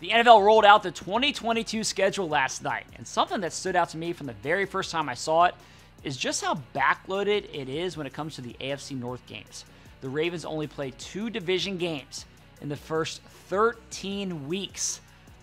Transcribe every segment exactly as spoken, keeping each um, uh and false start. The N F L rolled out the twenty twenty-two schedule last night, and something that stood out to me from the very first time I saw it is just how backloaded it is when it comes to the A F C North games. The Ravens only play two division games in the first thirteen weeks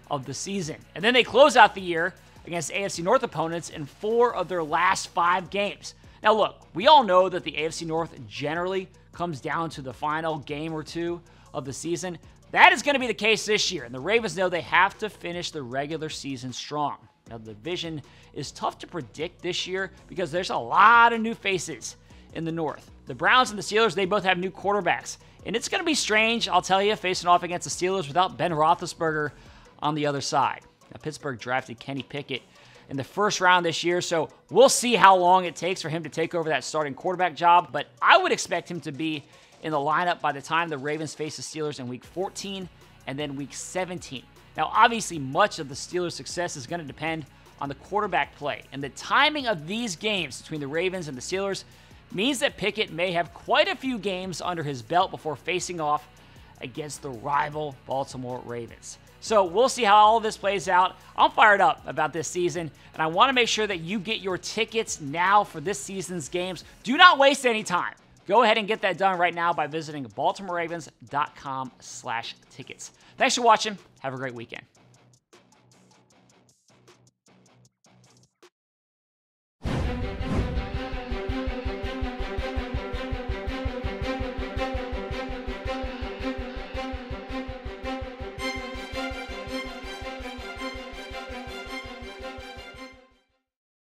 of the season, and then they close out the year against A F C North opponents in four of their last five games. Now look, we all know that the A F C North generally comes down to the final game or two of the season. That is going to be the case this year, and the Ravens know they have to finish the regular season strong. Now, the division is tough to predict this year because there's a lot of new faces in the North. The Browns and the Steelers, they both have new quarterbacks, and it's going to be strange, I'll tell you, facing off against the Steelers without Ben Roethlisberger on the other side. Now, Pittsburgh drafted Kenny Pickett in the first round this year, so we'll see how long it takes for him to take over that starting quarterback job, but I would expect him to be in the lineup by the time the Ravens face the Steelers in week fourteen and then week seventeen. Now, obviously, much of the Steelers' success is going to depend on the quarterback play, and the timing of these games between the Ravens and the Steelers means that Pickett may have quite a few games under his belt before facing off against the rival Baltimore Ravens. So we'll see how all of this plays out. I'm fired up about this season, and I want to make sure that you get your tickets now for this season's games. Do not waste any time. Go ahead and get that done right now by visiting Baltimore Ravens dot com slash tickets. Thanks for watching. Have a great weekend.